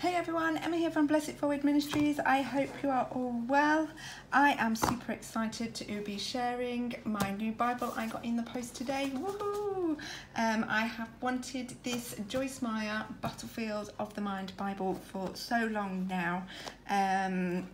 Hey everyone, Emma here from Bless It Forward Ministries. I hope you are all well. I am super excited to be sharing my new Bible I got in the post today. Woohoo! I have wanted this Joyce Meyer Battlefield of the Mind Bible for so long now. And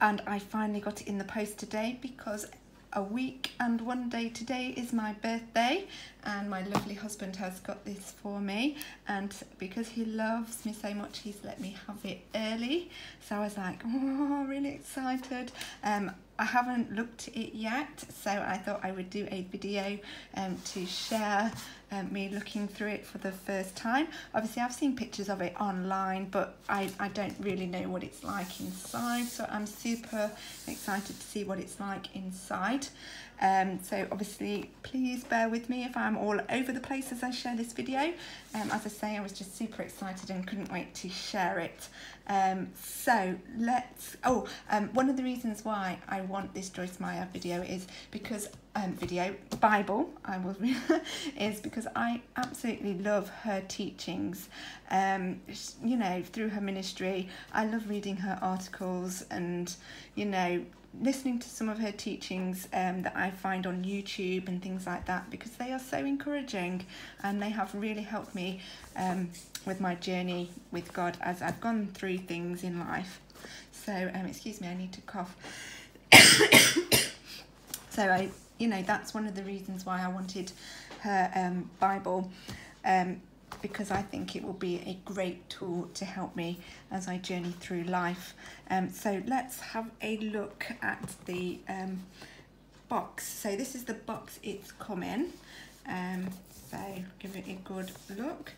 I finally got it in the post today because a week and one day today is my birthday, and my lovely husband has got this for me, and because he loves me so much he's let me have it early. So I was like, oh, really excited. I haven't looked at it yet, so I thought I would do a video to share me looking through it for the first time. Obviously I've seen pictures of it online, but I don't really know what it's like inside, so I'm super excited to see what it's like inside. So obviously please bear with me if I'm all over the place as I share this video. As I say, I was just super excited and couldn't wait to share it. So let's, one of the reasons why I want this Joyce Meyer video is because because I absolutely love her teachings. You know, through her ministry, I love reading her articles and, you know, listening to some of her teachings that I find on YouTube and things like that, because they are so encouraging and they have really helped me with my journey with God as I've gone through things in life. So excuse me, I need to cough. So you know, that's one of the reasons why I wanted her Bible, because I think it will be a great tool to help me as I journey through life. So let's have a look at the box. So this is the box it's come in. So give it a good look.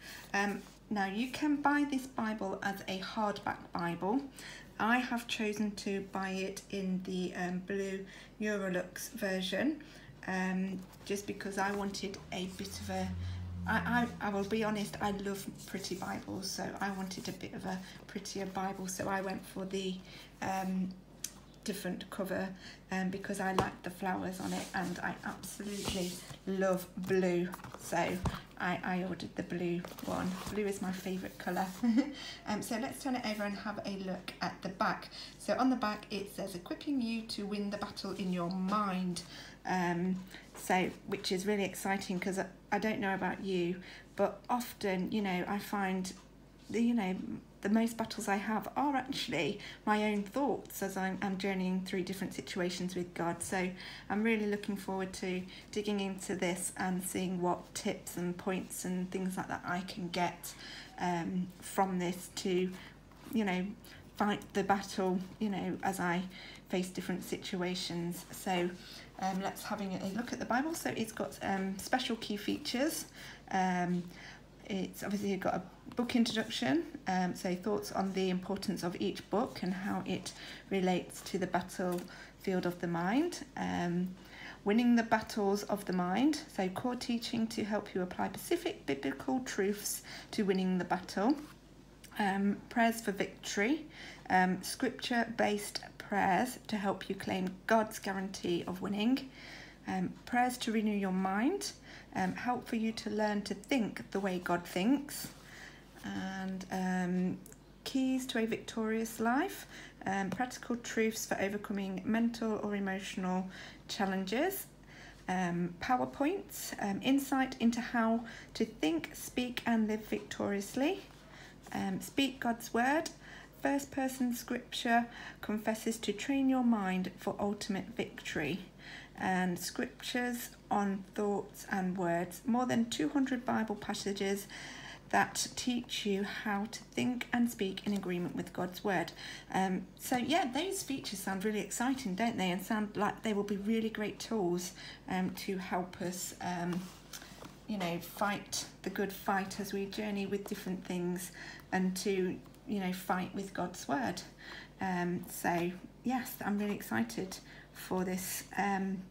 Now you can buy this Bible as a hardback Bible. I have chosen to buy it in the blue Neuralux version, just because I wanted a bit of a, I will be honest, I love pretty Bibles, so I wanted a bit of a prettier Bible, so I went for the different cover, because I like the flowers on it and I absolutely love blue, so I ordered the blue one. Blue is my favourite colour. So let's turn it over and have a look at the back. So on the back it says, equipping you to win the battle in your mind. So, which is really exciting, because I don't know about you, but often, you know, I find the most battles I have are actually my own thoughts as I'm journeying through different situations with God. So I'm really looking forward to digging into this and seeing what tips and points and things like that I can get from this to, you know, fight the battle, you know, as I face different situations. So let's having a look at the Bible. So it's got special key features. It's obviously got a book introduction, so thoughts on the importance of each book and how it relates to the battlefield of the mind, winning the battles of the mind, so core teaching to help you apply specific biblical truths to winning the battle, prayers for victory, scripture-based prayers to help you claim God's guarantee of winning, prayers to renew your mind, help for you to learn to think the way God thinks, and keys to a victorious life, practical truths for overcoming mental or emotional challenges, PowerPoints, insight into how to think, speak and live victoriously, speak God's word, first person scripture confesses to train your mind for ultimate victory, and scriptures on thoughts and words, more than 200 Bible passages that teach you how to think and speak in agreement with God's word. So yeah, those features sound really exciting, don't they, and sound like they will be really great tools to help us you know, fight the good fight as we journey with different things and to, you know, fight with God's word. So yes, I'm really excited for this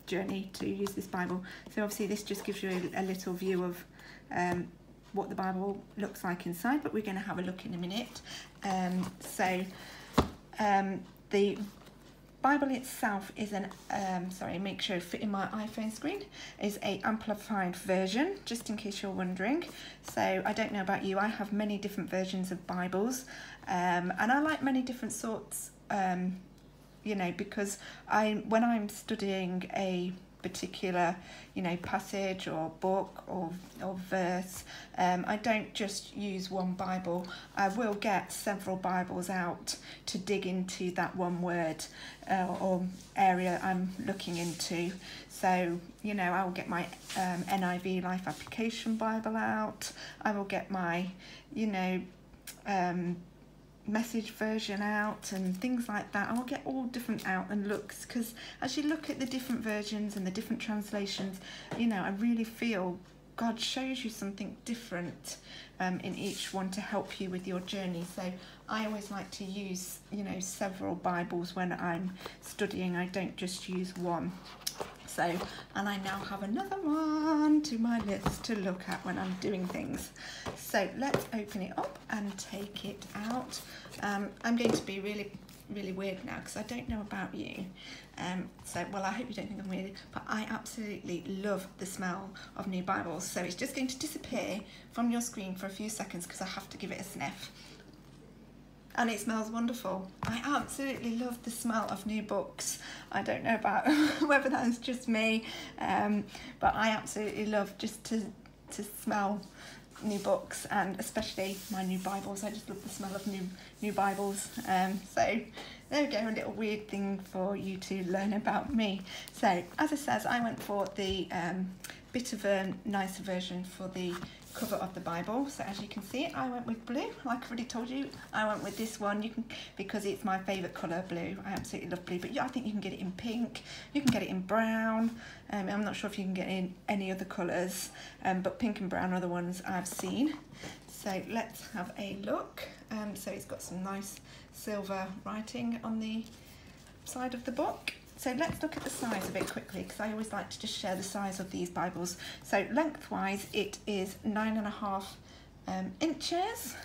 journey to use this Bible. So obviously this just gives you a little view of what the Bible looks like inside, but we're going to have a look in a minute. So the Bible itself is an, sorry, make sure it fit in my iPhone screen, is a amplified version, just in case you're wondering. So I don't know about you, I have many different versions of Bibles, and I like many different sorts, you know, because when I'm studying a particular, you know, passage or book or verse, I don't just use one Bible. I will get several Bibles out to dig into that one word or area I'm looking into. So, you know, I will get my NIV Life Application Bible out. I will get my, you know, Message version out and things like that. I'll get all different out and looks, because as you look at the different versions and the different translations, you know, I really feel God shows you something different in each one to help you with your journey. So I always like to use, you know, several Bibles when I'm studying. I don't just use one. So, and I now have another one to my list to look at when I'm doing things. So let's open it up and take it out. I'm going to be really weird now, because I don't know about you. So, well, I hope you don't think I'm weird, but I absolutely love the smell of new Bibles. So it's just going to disappear from your screen for a few seconds, because I have to give it a sniff. And it smells wonderful. I absolutely love the smell of new books. I don't know about whether that is just me, but I absolutely love just to smell new books, and especially my new Bibles. I just love the smell of new Bibles. So there we go, a little weird thing for you to learn about me. So as it says, I went for the bit of a nicer version for the cover of the Bible. So as you can see, I went with blue. Like I've already told you, I went with this one, you can, because it's my favourite colour, blue. I absolutely love blue, but I think you can get it in pink, you can get it in brown, I'm not sure if you can get it in any other colours, but pink and brown are the ones I've seen. So let's have a look. So it's got some nice silver writing on the side of the book. So let's look at the size of it quickly, because I always like to just share the size of these Bibles. So lengthwise, it is 9.5 inches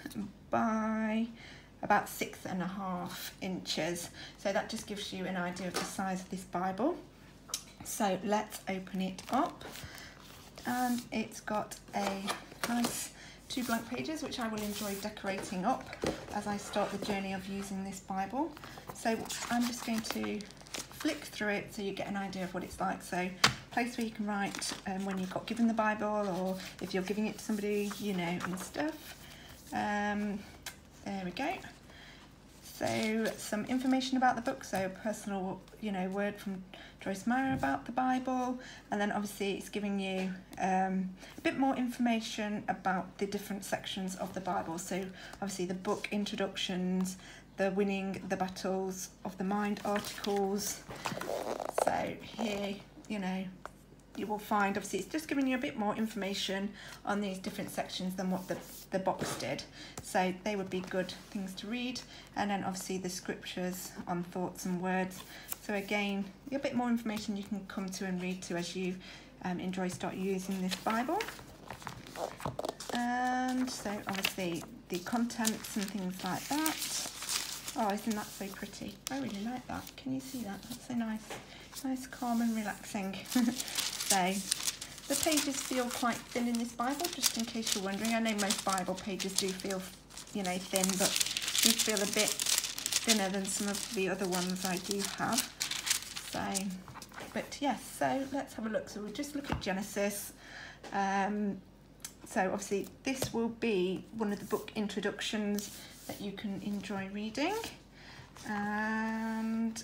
by about 6.5 inches. So that just gives you an idea of the size of this Bible. So let's open it up. And it's got a nice 2 blank pages, which I will enjoy decorating up as I start the journey of using this Bible. So I'm just going to flick through it so you get an idea of what it's like. So place where you can write when you got given the Bible, or if you're giving it to somebody, you know, and stuff. There we go. So some information about the book, so personal, you know, word from Joyce Meyer about the Bible, and then obviously it's giving you a bit more information about the different sections of the Bible. So obviously the book introductions, the winning the battles of the mind articles. So here, you know, you will find, obviously it's just giving you a bit more information on these different sections than what the box did. So they would be good things to read. And then obviously the scriptures on thoughts and words. So again, a bit more information you can come to and read to as you enjoy start using this Bible. And so obviously the contents and things like that. Oh, isn't that so pretty? I really like that. Can you see that? That's so nice. Nice, calm and relaxing. So, the pages feel quite thin in this Bible, just in case you're wondering. I know most Bible pages do feel, you know, thin, but these feel a bit thinner than some of the other ones I do have. So, but yes, so let's have a look. So we'll just look at Genesis. So obviously this will be one of the book introductions that you can enjoy reading, and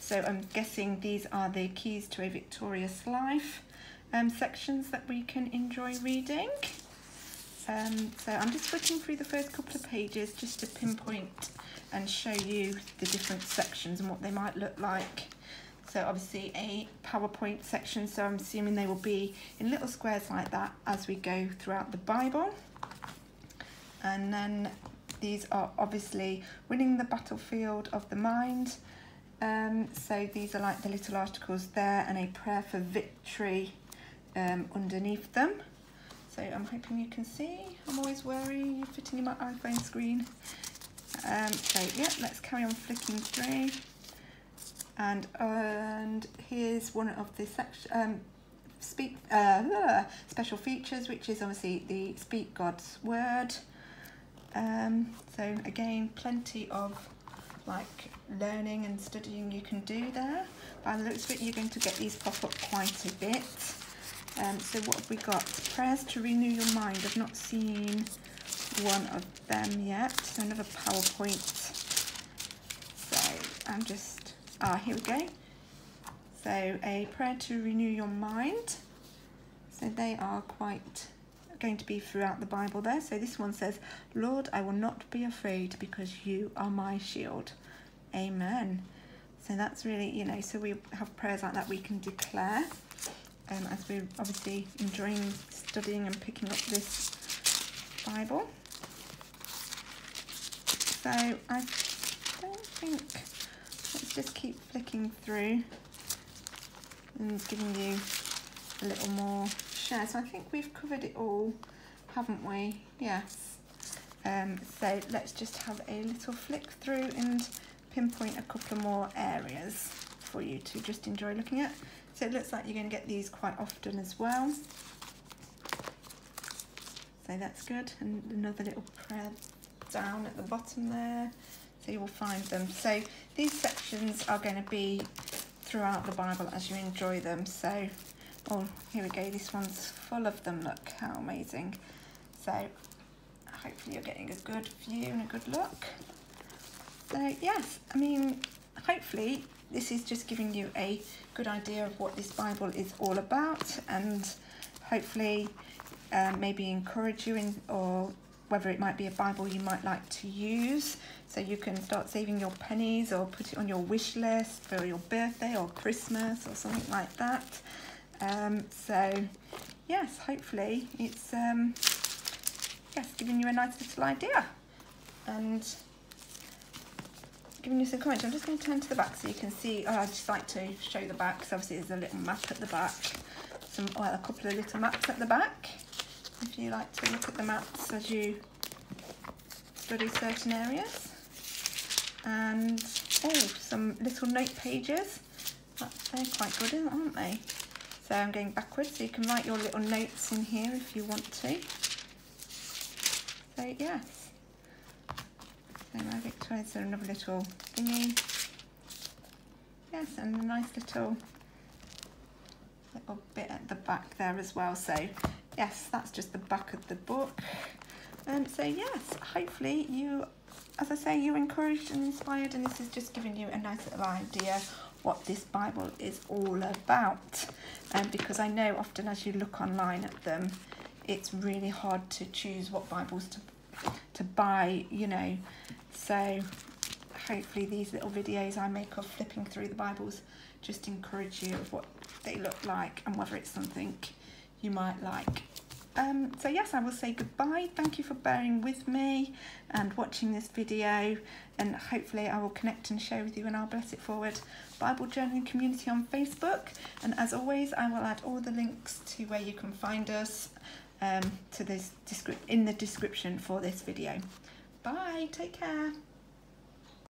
so I'm guessing these are the keys to a victorious life sections that we can enjoy reading. So I'm just flicking through the first couple of pages just to pinpoint and show you the different sections and what they might look like. So obviously a PowerPoint section, so I'm assuming they will be in little squares like that as we go throughout the Bible. And then these are obviously winning the battlefield of the mind. So these are like the little articles there, and a prayer for victory underneath them. So I'm hoping you can see. I'm always wary you're fitting in my iPhone screen. So yeah, let's carry on flicking through. And here's one of the section, special features, which is obviously the Speak God's Word. So again, plenty of like learning and studying you can do there. By the looks of it, you're going to get these pop up quite a bit. So what have we got? Prayers to renew your mind. I've not seen one of them yet. So another PowerPoint. So I'm just, here we go. So a prayer to renew your mind. So they are quite going to be throughout the Bible there. So this one says, Lord, I will not be afraid because you are my shield. Amen. So that's really, you know, so we have prayers like that we can declare as we're obviously enjoying studying and picking up this Bible. So I don't think, let's just keep flicking through and giving you a little more share. So I think we've covered it all, haven't we? Yes. So let's just have a little flick through and pinpoint a couple more areas for you to just enjoy looking at. So it looks like you're going to get these quite often as well. So that's good. And another little prayer down at the bottom there. So you will find them. So these sections are going to be throughout the Bible as you enjoy them. So, oh, here we go. This one's full of them. Look how amazing. So hopefully you're getting a good view and a good look. So yes, I mean, hopefully this is just giving you a good idea of what this Bible is all about, and hopefully maybe encourage you in, or whether it might be a Bible you might like to use, so you can start saving your pennies or put it on your wish list for your birthday or Christmas or something like that. So yes, hopefully it's yes, giving you a nice little idea and giving you some comments. I'm just going to turn to the back so you can see. Oh, I just like to show the back, because obviously there's a little map at the back, well, a couple of little maps at the back, if you like to look at the maps as you study certain areas. And oh, some little note pages. They're quite good, aren't they? So I'm going backwards, so you can write your little notes in here if you want to. So yes. So my Victoria's another little thingy. Yes, and a nice little bit at the back there as well. So yes, that's just the back of the book. So yes, hopefully you, as I say, you're encouraged and inspired, and this is just giving you a nice little idea what this Bible is all about. Because I know often as you look online at them, it's really hard to choose what Bibles to buy, you know. So hopefully these little videos I make of flipping through the Bibles just encourage you of what they look like and whether it's something you might like. So yes, I will say goodbye. Thank you for bearing with me and watching this video, and hopefully I will connect and share with you in our Bless It Forward Bible Journaling community on Facebook, and as always I will add all the links to where you can find us in the description for this video. Bye, take care.